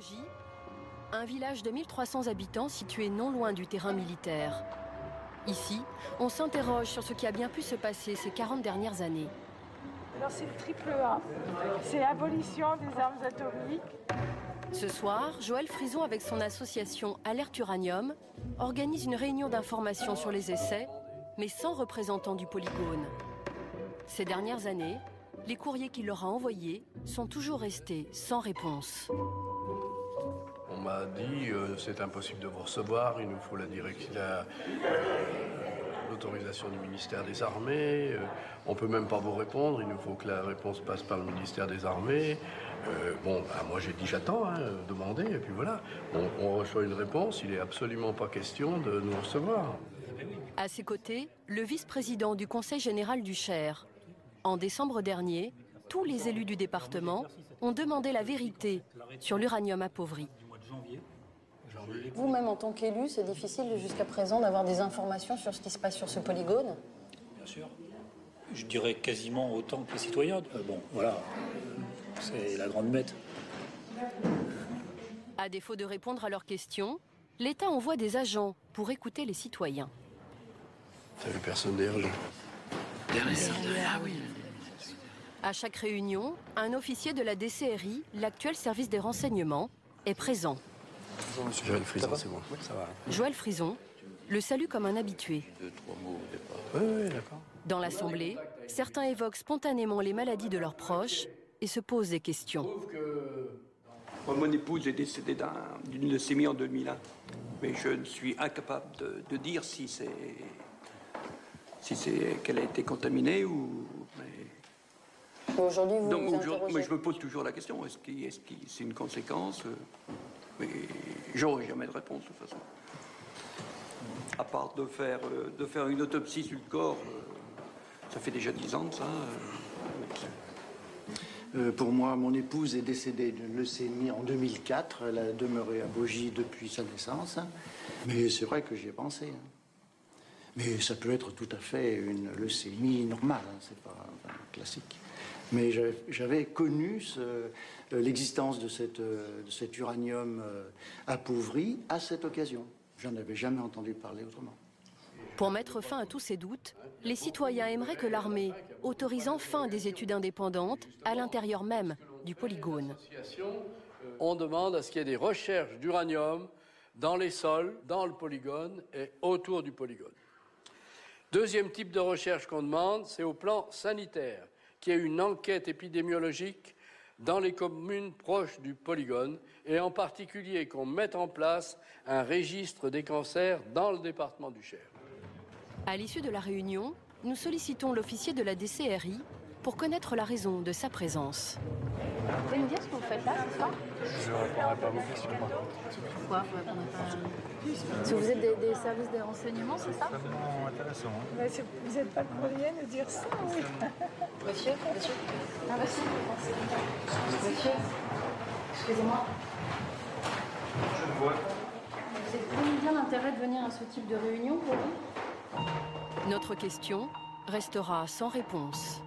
Bogie, un village de 1300 habitants situé non loin du terrain militaire. Ici, on s'interroge sur ce qui a bien pu se passer ces 40 dernières années. Alors c'est le triple A, c'est abolition des armes atomiques. Ce soir, Joël Frison avec son association Alerte Uranium organise une réunion d'information sur les essais, mais sans représentants du polygone. Ces dernières années, les courriers qu'il leur a envoyés sont toujours restés sans réponse. On m'a dit c'est impossible de vous recevoir, il nous faut l'autorisation du ministère des Armées, on ne peut même pas vous répondre, il nous faut que la réponse passe par le ministère des Armées. Moi j'ai dit j'attends, demandez, et puis voilà. On reçoit une réponse, il n'est absolument pas question de nous recevoir. À ses côtés, le vice-président du Conseil général du Cher. En décembre dernier, tous les élus du département ont demandé la vérité sur l'uranium appauvri. Vous-même, en tant qu'élu, c'est difficile jusqu'à présent d'avoir des informations sur ce qui se passe sur ce polygone? Bien sûr. Je dirais quasiment autant que les citoyens. C'est la grande bête. À défaut de répondre à leurs questions, l'État envoie des agents pour écouter les citoyens. T'as vu personne derrière? Derrière, ah oui. À chaque réunion, un officier de la DCRI, l'actuel service des renseignements, est présent. Bonjour, monsieur Joël Frison, c'est bon. Oui, ça va. Joël Frison le salue comme un habitué. Deux, trois mots au départ. Oui, d'accord. Dans l'Assemblée, certains évoquent spontanément les maladies de leurs proches et se posent des questions. Mon épouse est décédée d'une leucémie en 2001, mais je suis incapable de dire si c'est qu'elle a été contaminée ou... Aujourd'hui, je me pose toujours la question, est-ce que c'est une conséquence? Mais j'aurai jamais de réponse de toute façon. À part de faire une autopsie sur le corps, ça fait déjà 10 ans de ça. Pour moi, mon épouse est décédée d'une leucémie en 2004. Elle a demeuré à Bogie depuis sa naissance. Mais c'est vrai que j'y ai pensé. Mais ça peut être tout à fait une leucémie normale, c'est pas classique. Mais j'avais connu l'existence de cet uranium appauvri à cette occasion. J'en avais jamais entendu parler autrement. Pour mettre fin à tous ces doutes, les citoyens aimeraient que l'armée autorise enfin des études indépendantes à l'intérieur même du polygone. On demande à ce qu'il y ait des recherches d'uranium dans les sols, dans le polygone et autour du polygone. Deuxième type de recherche qu'on demande, c'est au plan sanitaire, qui est une enquête épidémiologique dans les communes proches du polygone et en particulier qu'on mette en place un registre des cancers dans le département du Cher. À l'issue de la réunion, nous sollicitons l'officier de la DCRI pour connaître la raison de sa présence. Vous pouvez me dire ce que vous faites là, ce soir? Je ne répondrai pas à vos questions. Pourquoi vous répondrez pas? Parce que vous êtes des services des renseignements, c'est ça? C'est vraiment intéressant. Hein. Vous n'êtes pas le premier à nous dire ça, oui. Monsieur. Ah, monsieur, excusez-moi. Je le vois. Vous êtes bien l'intérêt de venir à ce type de réunion pour vous? Notre question restera sans réponse.